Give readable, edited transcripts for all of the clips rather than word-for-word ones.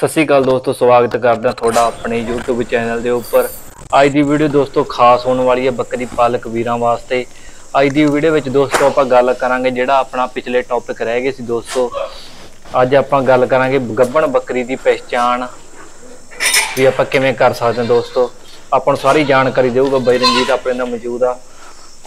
सत श्री अकाल दोस्तों, स्वागत करदा थोड़ा अपने यूट्यूब चैनल के उपर। अज की वीडियो दोस्तों खास होने वाली है बकरी पालक वीर वास्ते। अज की वीडियो में दोस्तों आप गल करांगे जिहड़ा अपना पिछले टॉपिक रह गए सी दोस्तों। अज आप गल करांगे गबन बकरी की पहचान भी आप किवें कर सकते हैं दोस्तों। आपको सारी जानकारी देगा बाई रंजीत अपने नाल मौजूद आ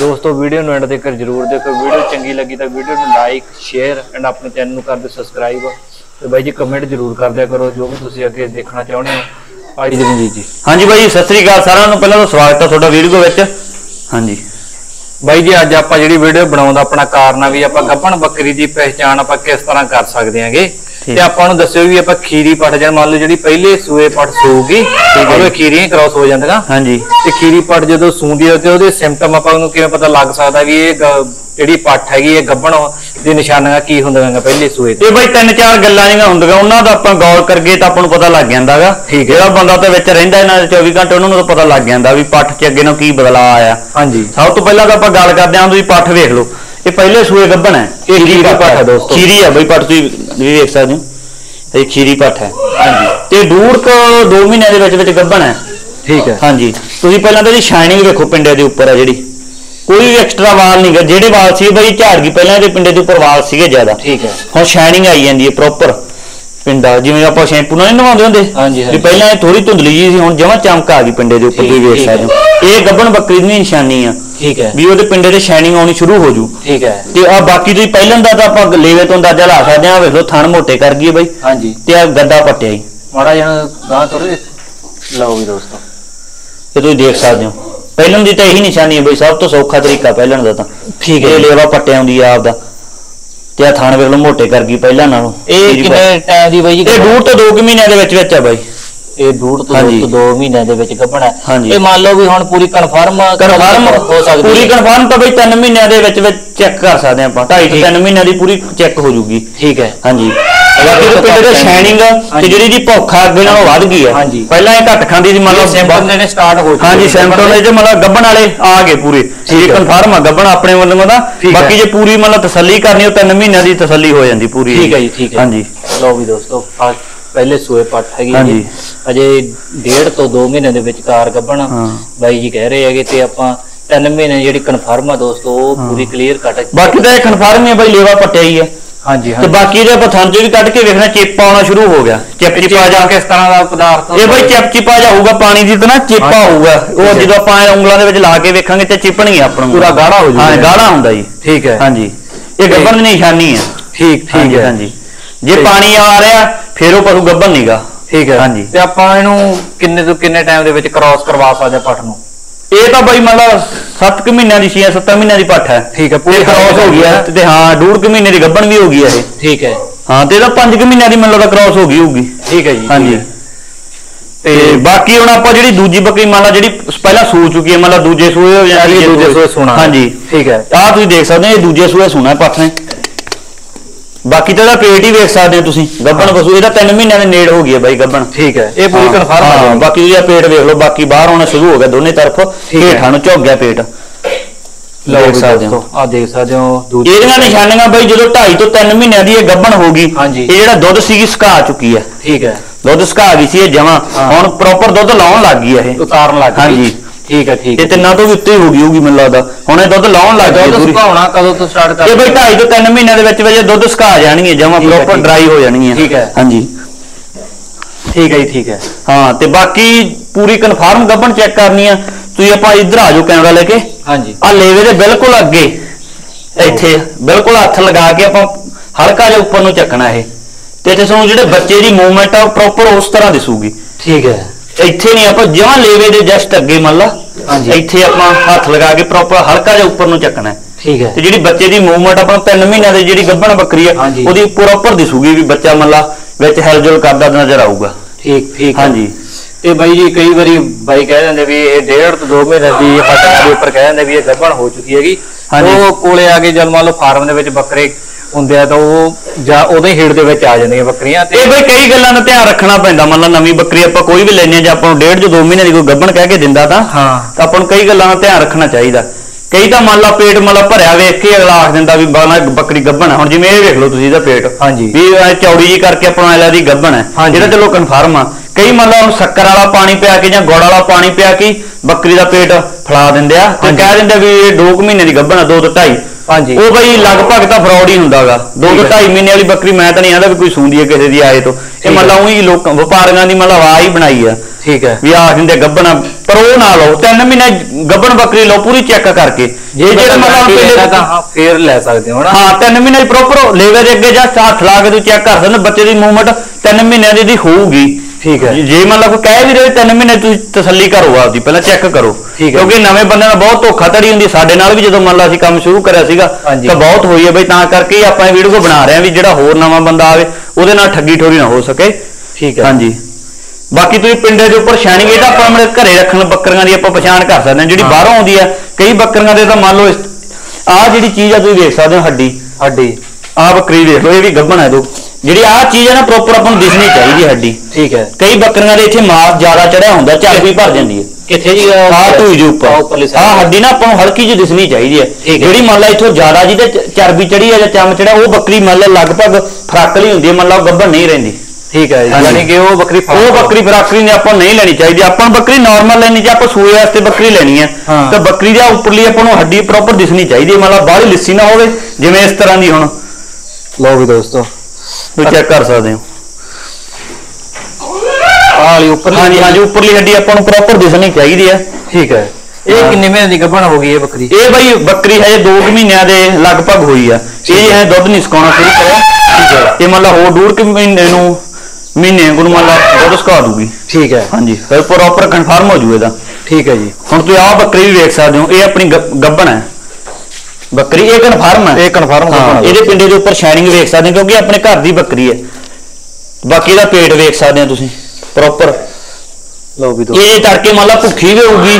दोस्तों। वीडियो एंड तक जरूर देखो, वीडियो चंगी लगी तो वीडियो को लाइक शेयर एंड अपने चैनल कर दो सबसक्राइब। तो भाई जी कमेंट जरूर कर दिया करो जो भी तुम अगे देखना चाहते हो। आज रंजीत जी हाँ जी भाई जी सत श्री अकाल सारा नूं, पहला तो स्वागत है तुहाडा वीडियो विच। हाँ जी भाई जी अज आप जिहड़ी वीडियो बनाउण दा अपना कारण भी आप गबन बकरी की पहचान आप किस तरह कर सकते हैं। ਤੇ ਆਪਾਂ ਨੂੰ ਦੱਸਿਓ ਵੀ ਆਪਾਂ ਖੀਰੀ ਪੱਟ ਜਾਂ ਮੰਨ ਲਓ ਜਿਹੜੀ ਪਹਿਲੇ ਸੂਏ ਪੱਟ ਸੂਗੀ ਉਹਦੇ ਖੀਰੀਆਂ ਕ੍ਰਾਸ ਹੋ ਜਾਂਦੀਆਂ। ਹਾਂਜੀ ਤੇ ਖੀਰੀ ਪੱਟ ਜਦੋਂ ਸੂਂਦੀ ਹੈ ਤੇ ਉਹਦੇ ਸਿੰਪਟਮ ਆਪਾਂ ਨੂੰ ਕਿਵੇਂ ਪਤਾ ਲੱਗ ਸਕਦਾ ਵੀ ਇਹ ਜਿਹੜੀ ਪੱਟ ਹੈਗੀ ਇਹ ਗੱਭਣ ਦੀ ਨਿਸ਼ਾਨੀਆਂ ਕੀ ਹੁੰਦੀਆਂ ਪਹਿਲੇ ਸੂਏ ਤੇ। ਬਈ ਤਿੰਨ ਚਾਰ ਗੱਲਾਂ ਜਿਹੜੀਆਂ ਹੁੰਦੀਆਂ ਉਹਨਾਂ ਦਾ ਆਪਾਂ ਗੌਰ ਕਰਗੇ ਤਾਂ ਆਪਾਂ ਨੂੰ ਪਤਾ ਲੱਗ ਜਾਂਦਾਗਾ। ਜਿਹੜਾ ਬੰਦਾ ਤਾਂ ਵਿੱਚ ਰਹਿੰਦਾ ਇਹਨਾਂ ਦੇ 24 ਘੰਟੇ ਉਹਨਾਂ ਨੂੰ ਪਤਾ ਲੱਗ ਜਾਂਦਾ ਵੀ ਪੱਟ 'ਚ ਅੱਗੇ ਨੂੰ ਕੀ ਬਦਲਾਅ ਆਇਆ। ਹਾਂਜੀ ਸਭ ਤੋਂ ਪਹਿਲਾਂ ਤਾਂ ਆਪਾਂ ਗੱਲ ਕਰਦੇ ਹਾਂ ਤੁਸੀਂ ਪੱਟ ਵੇਖ ਲਓ ये पहले सूए गबन है, खीरी पट है दोस्तों। खीरी है बई पट तुसीं देख सकदे हो, ये खीरी पट है। हां जी ते दूर तो 2 महीने दे विच विच गबन है, ठीक है। हां जी तुसीं पहलां तां इहदी शाइनिंग देखो पिंडे दे उपर है जिहड़ी, कोई भी एक्स्ट्रा वाल नहीं गए। जिहड़े वाल सी बई झाड़ गई पहलां इहदे पिंडे दे उपर वाल सीगे ज्यादा, ठीक है। हुण शाइनिंग आई जांदी है प्रॉपर पिंडा, जिवें आपां शैंपू नाल नवाउंदे हुंदे। हां जी ते पहलां इह थोड़ी धुंधली जी सी, हुण जमां चमक आ गई पिंडे दे उपर, तुसीं देख सकदे हो। ये गबन बकरी दी निशानी है, ठीक है भी ओहदे पिंडे ते शाइनिंग आउणी शुरू हो जू, ठीक है। ते आ बाकी तुसीं पहलण दा तां आपां लेवे तों अंदाजा ला सकदे आ। वेख लओ थण मोटे कर गई बई। हां जी ते आ गद्दा पट्टिया ही माड़ा जिहा गां तुरे लाओ भी दोस्तों, ते तुसीं देख सकदे हो। पहलण दी तां इही निशानी है बई, सब तों सौखा तरीका पहलण दा तां, ठीक है। लेवा पट्टिया आउंदी आ आपदा ਤੇ ਆ ਥਣ ਵੇਖ ਲਓ ਮੋਟੇ ਕਰ ਗਈ ਪਹਿਲਾਂ ਨਾਲੋਂ। ਇਹ ਕਿੰਨੇ ਟਾਈਮ ਦੀ ਬਾਈ ਜੀ? ਇਹ ਡੂਢ ਤੋਂ 2 ਮਹੀਨਿਆਂ ਦੇ ਵਿੱਚ ਵਿੱਚ ਆ ਬਾਈ। ਇਹ ਡੂਢ ਤੋਂ 2 ਮਹੀਨਿਆਂ ਦੇ ਵਿੱਚ ਗੱਭਣ ਹੈ। ਇਹ ਮੰਨ ਲਓ ਵੀ ਹੁਣ ਪੂਰੀ ਕਨਫਰਮ ਹੋ ਸਕਦੀ ਹੈ। ਪੂਰੀ ਕਨਫਰਮ ਤਾਂ ਬਾਈ 3 ਮਹੀਨਿਆਂ ਦੇ ਵਿੱਚ ਵਿੱਚ ਚੈੱਕ ਕਰ ਸਕਦੇ ਆਪਾਂ, 2.5 ਤੋਂ 3 ਮਹੀਨਿਆਂ ਦੀ ਪੂਰੀ ਚੈੱਕ ਹੋ ਜੂਗੀ, ਠੀਕ ਹੈ। ਹਾਂਜੀ ਪਿੰਡ ਦੇ ਸ਼ਾਈਨਿੰਗ ਤੇ ਜਿਹੜੀ ਦੀ ਭੌਖਾ ਅੱਗੇ ਨਾਲੋਂ ਵੱਧ ਗਈ ਹੈ। ਪਹਿਲਾਂ ਇਹ ਘੱਟ ਖਾਂਦੀ ਸੀ, ਮੰਨ ਲਓ ਸਿੰਪਟਮ ਨੇ ਸਟਾਰਟ ਹੋ ਗਏ। ਹਾਂਜੀ ਸਿੰਪਟਮ ਇਹ ਜੇ ਮੰਨ ਲਓ ਗੱਭਣ ਵਾਲੇ ਆ ਗਏ ਪੂਰੇ, ਇਹ ਕਨਫਰਮ ਆ ਗੱਭਣ ਆਪਣੇ ਵੱਲੋਂ ਦਾ। ਬਾਕੀ ਜੇ ਪੂਰੀ ਮੰਨ ਲਓ ਤਸੱਲੀ ਕਰਨੀ ਹੋ 3 ਮਹੀਨਿਆਂ ਦੀ ਤਸੱਲੀ ਹੋ ਜਾਂਦੀ ਪੂਰੀ, ਠੀਕ ਹੈ ਜੀ, ਠੀਕ ਹੈ। ਹਾਂਜੀ ਲਓ ਵੀ ਦੋਸਤੋ पहले सूए पट हैगी जी, अजे 1.5 ਤੋਂ 2 महीने के विचकार गबन बाई जी कह रहे हैं। तो आप 3 महीने जी कन्फर्म है दोस्तों, पूरी क्लीयर कट। बाकी तो कन्फर्म ही है बाई, लेवा पट्टिया ही है। हाँ जी हाँ, बाकी जो थन जो भी कट के वेखना चेपा आना शुरू हो गया। चिपचिपा जा किस तरह का पदार्थ ये बई चिपचिपा जा होगा, पानी की तरह चेपा होगा। वो जो आप उंगलों के ला के वेखेंगे तो चिपनी है, अपना पूरा गाढ़ा हो जाएगा। हाँ गाढ़ा होंगे जी, ठीक है। हाँ जी ये गबन की निशानी है, ठीक ठीक है। हाँ जी जे पानी आ रहा फिर पशु गबन नहीं गा, ठीक है। हाँ जी ते आपां इहनूं किन्ने तो किन्ने टाइम दे विच क्रॉस करवा सकदे पट नूं? ये तो बई मतलब 7 महीनों की 6-7 महीनों की पट है, ठीक है। पूरी क्रॉस हो गई है। हाँ 1.5 महीने की गबन भी हो गई है, ठीक है। हाँ तो 5 महीनों की मतलब क्रॉस हो गई होगी, ठीक है जी। हाँ जी ते बाकी हुण आपां जिहड़ी दूजी बकरी मान ला जिहड़ी पहला सू चुकी है, मान ला दूजे सूए हो जांदी, दूजे सूए सूना। हाँ जी ठीक है। आ तुसीं देख सकदे हो ये दूजे सूए सूना पट ने। बाकी तो पेट ही वेख सकते हो तुसीं, गबन पशु ये 3 महीने के नेड़ हो गई है बाई गबन, ठीक है। ये पूरी कन्फर्म है। बाकी तुसीं पेट वेख लो, बाकी बाहर आना शुरू हो गया दोनों तरफ, हेठां नूं झुक गया पेट। देख सकते हो आ देख सकते हो इहदियां निशानियां बाई, जदों 2.5 ਤੋਂ 3 महीने की गबन हो गई ये जिहड़ा दुध सीगी सुका चुकी है, ठीक है। दुध सुका गई सी जमा, हुण प्रॉपर दुध लाउण लग गई है, उतारन लग गई। हाँ जी ठीक है ठीक है। तिन्ना तो भी उत्ते ही होगी मैं लगता हम दुध लाउन लग जाए। दुध सुकाउणा कदों तो स्टार्ट कर? 2.5 ਤੋਂ 3 महीने के विच विच दुध सुका जानी है, जमा प्रॉपर ड्राई हो जानी है, ठीक है। हां जी ठीक है जी ठीक है। हां ते बाकी पूरी कन्फर्म गबन चेक करनी है तुसीं, आपां इधर आ जाओ कैमरा लेके। हां जी आ लेवे दे बिल्कुल अगे इत्थे बिल्कुल हथ लगा के आपां हल्का जिहा उपर नूं चकना है, ते इत्थे सानूं जिहड़े बच्चे दी मूवमेंट आ प्रॉपर उस तरह दिसूगी, ठीक है। ਇੱਥੇ ਨਹੀਂ ਆਪਾਂ ਜਾਂ ਲੇਵੇ ਦੇ ਜਸਟ ਅੱਗੇ ਮੰਨ ਲਾ, ਇੱਥੇ ਆਪਾਂ ਹੱਥ ਲਗਾ ਕੇ ਪ੍ਰੋਪਰ ਹਲਕਾ ਜਿਹਾ ਉੱਪਰ ਨੂੰ ਚੱਕਣਾ, ਠੀਕ ਹੈ। ਤੇ ਜਿਹੜੀ ਬੱਚੇ ਦੀ ਮੂਵਮੈਂਟ ਆਪਾਂ 3 ਮਹੀਨਿਆਂ ਦੀ ਜਿਹੜੀ ਗੱਭਣ ਬੱਕਰੀ ਆ ਉਹਦੀ ਪ੍ਰੋਪਰ ਦਿਸੂਗੀ ਵੀ ਬੱਚਾ ਮੰਨ ਲਾ ਵਿੱਚ ਹਿਲਜੁਲ ਕਰਦਾ ਨਜ਼ਰ ਆਊਗਾ, ਠੀਕ ਠੀਕ। ਹਾਂ ਜੀ ਤੇ ਬਾਈ ਜੀ ਕਈ ਵਾਰੀ ਬਾਈ ਕਹਿ ਦਿੰਦੇ ਵੀ ਇਹ 1.5 ਤੋਂ 2 ਮਹੀਨੇ ਦੀ ਬੱਕਰੀ ਉੱਪਰ ਕਹਿ ਦਿੰਦੇ ਵੀ ਇਹ ਗੱਭਣ ਹੋ ਚੁੱਕੀ ਹੈਗੀ। ਉਹ ਕੋਲੇ ਆ ਕੇ ਜਦ ਮੰਨ ਲਓ ਫਾਰਮ ਦੇ ਵਿੱਚ ਬੱਕਰੇ ਹੁੰਦੇ ਆ ਤਾਂ ਉਹ ਜਾਂ ਉਹਦੇ ਹੇੜ ਦੇ ਵਿੱਚ ਆ ਜਾਂਦੀਆਂ ਬੱਕਰੀਆਂ। ਤੇ ਇਹ ਬਈ ਕਈ ਗੱਲਾਂ ਦਾ ਧਿਆਨ ਰੱਖਣਾ ਪੈਂਦਾ, ਮੰਨ ਲਾ ਨਵੀਂ ਬੱਕਰੀ ਆਪਾਂ ਕੋਈ ਵੀ ਲੈਣੀ ਆ ਜਾਂ ਆਪਾਂ ਨੂੰ 1.5 ਤੋਂ 2 ਮਹੀਨੇ ਦੀ ਕੋਈ ਗੱਭਣ ਕਹਿ ਕੇ ਦਿੰਦਾ ਤਾਂ ਆਪਾਂ ਨੂੰ ਕਈ ਗੱਲਾਂ ਦਾ ਧਿਆਨ ਰੱਖਣਾ ਚਾਹੀਦਾ कई तो मान लो पेट मतलब भरया वेख के अगला आख दिंदा भी बकरी गबन है। हुण जिवें इह वेख लो तुसीं इहदा पेट हांजी भी चौड़ी जी करके अपना इहदी गबन है, इहदा चलो कन्फर्म आ। कई मान लो शक्कर वाला पानी पिया के जां गुड़ वाला पानी पिया के बकरी दा पेट फला दिंदे आ ते कह दिंदे भी इह 2 महीने दी गबन है, 2 से 2.5। हांजी ओह भाई लगभग तां फ्रॉड ही हुंदा गा। 2 से 2.5 महीने वाली बकरी मैं तां नहीं आंदा भी कोई सूंदी है किसे दी आए तो इह मान लो उही लोकां व्यापारियां दी मतलब आवाज़ ही बनाई आ। ठीक है भी आख दिंदे गबन पर ओह ना लो 3 महीने गबन बकरी लो पूरी चेक करके जे जे मतलब आप फेर ले सकदे हो ना। हां 3 महीने प्रॉपर लेवे दे अगे जा हाथ ला के तू चेक कर सकदा बच्चे दी मूवमेंट 3 महीने दी होऊगी। ठीक है जे मतलब कोई कह भी रहे 3 महीने तू तसल्ली करो आपदी पहला चेक करो क्योंकि नवे बंदे नाल बहुत धोखा धड़ी हुंदी साडे नाल भी जदों मान ला असीं काम शुरू करिया सीगा तां बहुत होई है बई तां करके ही आपां वीडियो बना रहे हैं भी जिहड़ा होर नवा बंदा आवे ओहदे नाल ठगी ठोरी ना हो सके। ठीक है हांजी बाकी तुसीं पिंडे दे उपर छाणी इहदा आपां अपने घरे रखण बकरियां दी आपां पहचान कर सकदे हां जिहड़ी बाहरों आउंदी है। कई बकरियां दे तां मान लो आ जिहड़ी चीज़ आ तुसीं देख सकदे हो हड्डी हड्डी आ बकरी देख लो ये भी गब्बन है दो जी आ चीज है ना प्रॉपर अपन दिसनी चाहिए हड्डी। ठीक है कई बकरियां दे इत्थे मांस ज्यादा चढ़िया होंदा चाबी भर जांदी है किथे जी आ टूई दे उपर आ हड्डी ना अपन हल्की जी दिसनी चाहिए है जेड़ी मान ला इथों ज्यादा जी ते चर्बी चढ़ी है या चम चढ़ा वो बकरी मान ला लगभग फराकली हुंदी है मान ला गब्बन नहीं रहंदी। ठीक है यानी कि वो बकरी फराकली ने अपन नहीं लेनी चाहिए अपन बकरी नॉर्मल लेनी चाहिए अपन सूए वास्ते बकरी लेनी है तो बकरी दा उपरली अपन हड्डी प्रॉपर दिसनी चाहिए मान ला बाहरी लिस्सी ना होवे जिवें इस तरह दी हुण लो भी दोस्तों चेक कर सकते हो उपरली हड्डी अपन प्रॉपर दिसनी चाहिए है। ठीक है ये कितने महीने दी गबन हो गई है बकरी ये भाई बकरी है 2 महीने दे लगभग हुई है ये है दूध नहीं सकाना शुरू करो ये मतलब हो 1.5 महीने को मतलब दूध सका दूगी। ठीक है हां जी फिर प्रॉपर कन्फर्म हो जूगा। ठीक है जी हुण तुसीं आ बकरी भी देख सकते हो ये अपनी गबन है बकरी ये कन्फर्म है ये पिंडे के उपर शाइनिंग वेख सकते हैं क्योंकि अपने घर की बकरी है। बाकी का पेट वेख सकते हो तुसीं प्रॉपर लो भी दो ये तड़के मान ला भुखी भी होगी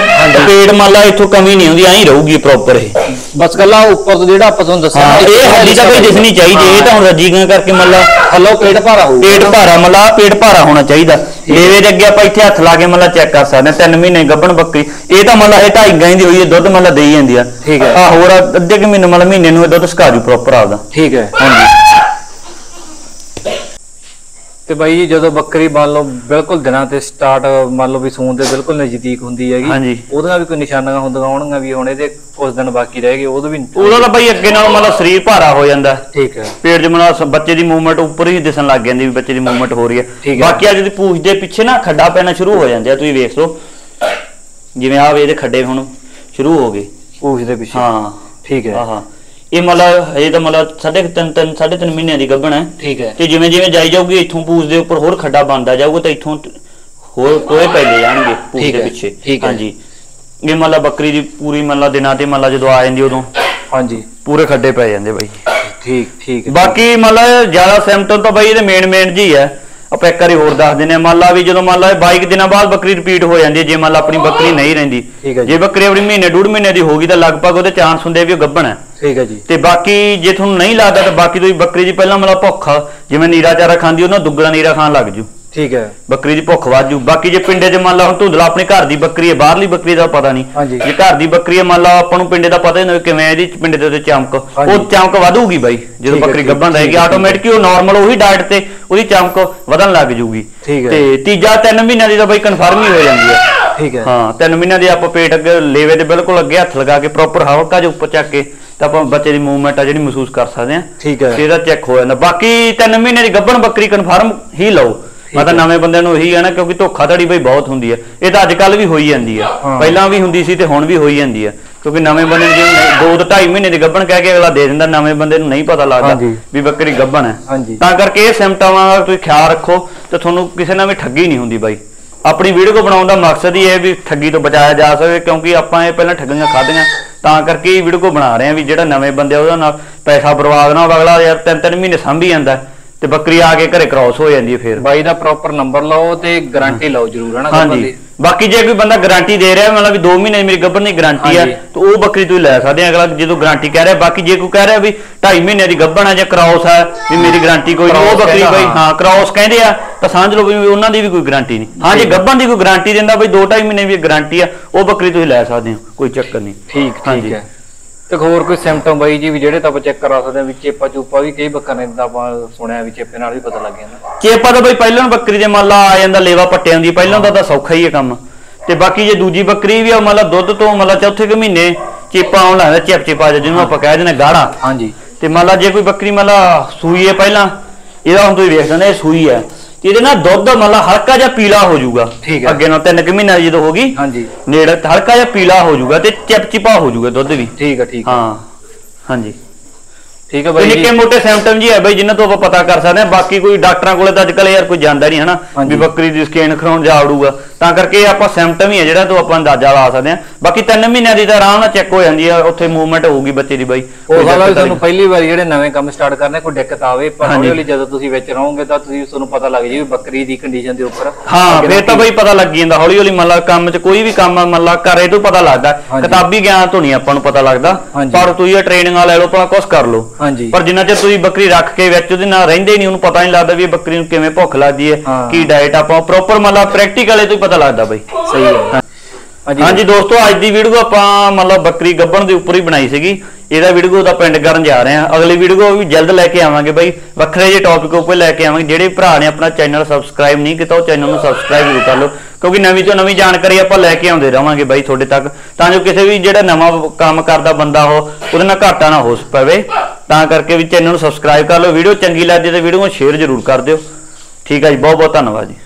पेट मान ला इथों कमी नहीं होंगी ऐं रहूगी प्रॉपर ये बस कला उपर तो जेड़ा आपां तुहानूं दस्सिया ये हड्डी तां कोई दिसनी चाहिए ये तां हुण रजीगां करके मान ला थल्लों पेट भारा होऊगा पेट भारा मान ला पेट भारा होना चाहिए लेवे दे अगे आपां इत्थे हत्थ ला के मान ला चेक कर सकदे 3 महीने गबन बकरी ये तां मान ला 2.5 गां दी होई है दुध मान ला देई जांदी आ। ठीक है आ होर अद्धे क महीने मान ला महीने नूं दुध सका जू प्रॉपर आपदा। ठीक है हां जी तो भाई जी जो बकरी मान लो बिल्कुल दिना ते स्टार्ट मान लो भी सून दे बिल्कुल नजदीक हुंदी हैगी ओहदे नाल भी कोई निशानां हुंदियां होणगीयां भी हुण इहदे कुछ दिन बाकी रह गए ओहदे भी ओहदा तां भाई अग्गे नाल मतलब शरीर भारा हो जांदा। ठीक है पेट च मतलब बच्चे दी मूवमेंट उपर ही दिसण लग जांदी भी बच्चे दी मूवमेंट हो रही है। बाकी आ जेह्ड़ी पूछ दे पिछे ना खड्डा पैना शुरू हो जांदे आ तुसीं वेख लो जिवें आ वे इहदे खड्डे हुण शुरू हो गए पूछ दे पिछे। हां ठीक है हां ये मतलब ये तो मतलब 3.5 महीने की गबन है। ठीक है तो जिमें जिमें जाई जाऊगी इथों पूछ दे उपर होर खड्डा बनता जाऊगा तो इथों होर कोए पैले जाएंगे पूछ दे पिछे। हाँ जी ये मतलब बकरी की पूरी मतलब दिना ते मतलब जो आ जाती उदों हाँ जी पूरे खड्डे पै जाते बई। ठीक ठीक बाकी मतलब ज्यादा सिम्पटम तो बई मेन मेन जी है आप एक बार होर दस देने मान ला भी जो मान ला 22 दिन बाद बकरी रिपीट हो जाती है जे मान ला अपनी बकरी नहीं रहिंदी जे बकरी अपनी महीने 1.5 महीने की होगी तो लगभग वो चांस होंगे भी गबन है। ठीक है जी ते बाकी जे तुहानूं नहीं लगदा तो बाकी तुसीं बकरी दी पहलां मतलब भुख जिवें नीरा चारा खांदी उहनां दुगना नीरा खाण लग जू। ठीक है बकरी दी भुख वध जू बाकी जे पिंडे च मान ला हुण धुंदला अपने घर दी बकरी है बाहरली बकरी दा पता नहीं जे घर दी बकरी है मान ला आपां नूं पिंडे दा पता ही किवें इहदी पिंडे दे उत्ते चमक ओह चमक वधूगी बाई जदों बकरी गब्बन रहेगी आटोमैटिक ओह नॉर्मल ओही डाइट ते ओहदी चमक वधण लग जूगी। ते तीजा 3 महीने दी तां बाई कन्फर्म ही हो जांदी है। ठीक है हाँ 3 महीने दी आपां पेट अगे लेवे दे बिल्कुल अगे हत्थ लगा के प्रॉपर हल्का जिहा उप्पर चक के तां आपां बच्चे दी मूवमेंट आ जिहड़ी महसूस कर सकदे हां। ठीक है इहदा चेक हो जांदा बाकी 3 महीने दी गब्बन बकरी कन्फर्म ही लओ मैं तां नवें बंदे नूं इही है ना क्योंकि धोखाधड़ी बई बहुत हुंदी है इह तां अजकल भी होई जांदी है पहिलां भी हुंदी सी ते हुण भी होई जांदी है क्योंकि नवें बंदे नूं जिवें 2 से 2.5 महीने दी गब्बन कह के अगला दे दिंदा नवें बंदे नूं नहीं पता लगदा भी बकरी गब्बन है तां करके इह सिम्पटमां दा तुसीं ख्याल रखो ते तुहानूं किसे नाल भी ठगी नहीं हुंदी बाई। अपनी वीडियो को बनाने का मकसद ही है भी ठगी तो बचाया जा सके क्योंकि आप पहले ठगियां खादियां तां करके वीडियो को बना रहे हैं भी जो नवे बंदे पैसा बर्बाद ना हो अगला यार 3-3 महीने सामभी जाता है तो बकरी आके घरे क्रॉस हो जाती है फिर भाई दा प्रॉपर नंबर लाओ तो गारंटी लाओ जरूर है ना। हाँ जी बाकी जो कोई बंदा गारंटी दे रहा है मतलब 2 महीने मेरी गब्बन की गारंटी है तो वो बकरी तुम लै सकते हैं अगला जो गारंटी कह रहा है। बाकी जो कोई कह रहा है भी 2.5 महीने की गब्बन है या क्रॉस है भी मेरी गारंटी कोई नहीं बकरी भाई हाँ क्रॉस कहते हैं तो समझ लो भी उन्होंने भी कोई गारंटी नहीं। हाँ जी गब्बन की कोई गारंटी देता भाई 2-2.5 महीने की गारंटी है वो बकरी तुम लै सकते हो कोई चक्कर नहीं। ठीक हाँ जी एक होर कोई सिम्पटम बई जी भी जेडे तो आप चेक करा सकते हैं, चेपा चूपा भी कई बकर ने सुनिया चेपे नाल भी पता लग जाता। चेपा तो बई पहलों बकरी दे मान ला आ जाता लेवा पट्टियां दी, पहलों दा तां सौखा ही है काम ते बाकी जे दूजी बकरी भी मतलब दुध तो मतलब चौथे क महीने चेपा आउण लगदा, चेप चेपा जिन्होंने आप कह देने गाढ़ा। हाँ जी ते मतलब जे कोई बकरी मतलब सूई है पहला इहदा हुण तुसीं वेख सकदे इह सूई है ਇਹਦੇ ਨਾਲ ਦੁੱਧ ਮਤਲਬ ਹਲਕਾ ਜਿਹਾ ਪੀਲਾ ਹੋ ਜਾਊਗਾ ਅੱਗੇ ਨਾਲ 3 ਕਿ ਮਹੀਨਾ ਜਦੋਂ ਹੋ ਗਈ ਹਾਂਜੀ ਨੇੜ ਹਲਕਾ ਜਿਹਾ ਪੀਲਾ ਹੋ ਜਾਊਗਾ ਤੇ ਚਿਪਚਿਪਾ ਹੋ ਜਾਊਗਾ ਦੁੱਧ ਵੀ। ਠੀਕ ਹੈ ਠੀਕ ਹੈ ਹਾਂ ਹਾਂਜੀ ਠੀਕ ਹੈ ਬਾਈ ਜੀ। ਨਿੱਕੇ ਮੋਟੇ ਸਿੰਪਟਮ ਜੀ ਹੈ ਬਾਈ ਜਿਨ੍ਹਾਂ ਤੋਂ ਆਪਾਂ ਪਤਾ ਕਰ ਸਕਦੇ ਹਾਂ, ਬਾਕੀ ਕੋਈ ਡਾਕਟਰਾਂ ਕੋਲੇ ਤਾਂ ਅੱਜ ਕੱਲ ਯਾਰ ਕੋਈ ਜਾਂਦਾ ਨਹੀਂ ਹਨਾ ਵੀ ਬੱਕਰੀ ਦੀ ਸਕੈਨ ਕਰਾਉਣ ਜਾ ਆੜੂਗਾ, ਤਾਂ ਕਰਕੇ ਆਪਾਂ ਸਿੰਪਟਮ ਹੀ ਹੈ ਜਿਹੜਾ ਤੋਂ ਆਪਾਂ ਅੰਦਾਜ਼ਾ ਲਾ ਸਕਦੇ ਹਾਂ। ਬਾਕੀ 3 ਮਹੀਨਿਆਂ ਦੀ ਤਾਂ ਆਰਾਮ ਨਾਲ ਚੈੱਕ ਹੋ ਜਾਂਦੀ ਹੈ, ਉੱਥੇ ਮੂਵਮੈਂਟ ਹੋਊਗੀ ਬੱਚੇ ਦੀ ਬਾਈ। ਉਹ ਵਾਲਾ ਤੁਹਾਨੂੰ ਪਹਿਲੀ ਵਾਰ ਜਿਹੜੇ ਨਵੇਂ ਕੰਮ ਸਟਾਰਟ ਕਰਨੇ ਕੋਈ ਦਿੱਕਤ ਆਵੇ ਪਰ ਹੌਲੀ ਹੌਲੀ ਜਦੋਂ ਤੁਸੀਂ ਵਿੱਚ ਰਹੋਗੇ ਤਾਂ ਤੁਸੀਂ ਤੁਹਾਨੂੰ ਪਤਾ ਲੱਗ ਜੀ ਵੀ ਬੱਕਰੀ ਦੀ ਕੰਡੀਸ਼ਨ ਦੇ ਉੱਪਰ। ਹਾਂ ਫੇਰ ਤਾਂ ਬਾਈ ਪਤਾ ਲੱਗ ਜਾਂਦਾ ਹੌਲੀ ਹੌਲੀ, ਮਤਲਬ ਕੰਮ 'ਚ ਕੋਈ ਵੀ ਕੰਮ ਮਤਲਬ ਘਰੇ ਤੋਂ ਪਤਾ ਲੱਗਦਾ, ਕਿਤਾਬੀ ਗਿਆਨ ਤੋਂ ਨਹੀਂ ਆਪਾਂ ਨੂੰ ਪਤਾ ਲੱਗਦਾ। ਪਰ ਤੁਸੀਂ ਇਹ ਟ੍ਰੇਨਿੰਗ ਲੈ ਲਓ ਭਲਾ ਕੁਛ ਕਰ ਲਓ, ਪਰ ਜਿੰਨਾ ਚਿਰ ਤੁਸੀਂ ਬੱਕਰੀ ਰੱਖ ਕੇ ਵਿੱਚ ਉਹਦੇ ਨਾਲ ਰਹਿੰਦੇ ਨਹੀਂ ਉਹਨੂੰ ਪਤਾ ਨਹੀਂ ਲੱਗਦਾ ਵੀ ਇਹ ਬੱਕਰੀ ਨੂੰ ਕਿਵੇਂ ਭੁੱਖ ਲੱਗਦੀ ਹੈ, ਕੀ ਡਾਇਟ ਆਪਾਂ ਪ੍ਰੋਪਰ ਮਤਲਬ ਪ੍ਰੈਕਟੀਕਲ ਤੋਂ ਪਤਾ ਲੱਗਦਾ ਬਾਈ। ਸਹੀ ਹੈ ਹਾਂਜੀ ਦੋਸਤੋ, ਅੱਜ ਦੀ ਵੀਡੀਓ ਆਪਾਂ ਮਤਲਬ ਬੱਕਰੀ ਗੱਭਣ ਦੇ ਉੱਪਰ ਹੀ ਬਣਾਈ ਸੀਗੀ, ਇਹਦਾ ਵੀਡੀਓ ਦਾ ਪਿੰਡ ਕਰਨ ਜਾ ਰਹੇ ਹਾਂ। ਅਗਲੀ ਵੀਡੀਓ ਵੀ ਜਲਦ ਲੈ ਕੇ ਆਵਾਂਗੇ ਬਾਈ, ਵੱਖਰੇ ਜਿਹੇ ਟੌਪਿਕ ਉੱਪਰ ਲੈ ਕੇ ਆਵਾਂਗੇ। ਜਿਹੜੇ ਭਰਾ ਨੇ ਆਪਣਾ ਚੈਨਲ ਸਬਸਕ੍ਰਾਈਬ ਨਹੀਂ ਕੀਤਾ ਉਹ ਚੈਨਲ ਨੂੰ ਸਬਸਕ੍ਰਾਈਬ ਕਰ ਲਓ, ਕਿਉਂਕਿ ਨਵੀਂ ਤੋਂ ਨਵੀਂ ਜਾਣਕਾਰੀ ਆਪਾਂ ਲੈ ਕੇ ਆਉਂਦੇ ਰਹਾਂਗੇ ਬਾਈ ਤੁਹਾਡੇ ਤੱਕ, ਤਾਂ ਜੋ ਕਿਸੇ ਵੀ ਜਿਹੜਾ ਨਵਾਂ ਕੰਮ ਕਰਦਾ ਬੰਦਾ ਉਹ ਉਹਦੇ ਨਾਲ ਘਾਟਾ ਨਾ ਹੋ ਪਵੇ, ਤਾਂ ਕਰਕੇ ਵੀ ਚੈਨਲ ਨੂੰ ਸਬਸਕ੍ਰਾਈਬ ਕਰ ਲਓ। ਵੀਡੀਓ ਚੰਗੀ ਲੱਗਦੀ ਤਾਂ ਵੀਡੀਓ ਨੂੰ ਸ਼ੇਅਰ ਜ਼ਰੂਰ ਕਰ ਦਿਓ। ਠੀਕ ਹੈ ਜੀ, ਬਹੁਤ ਬਹੁਤ ਧੰਨਵਾਦ ਜੀ।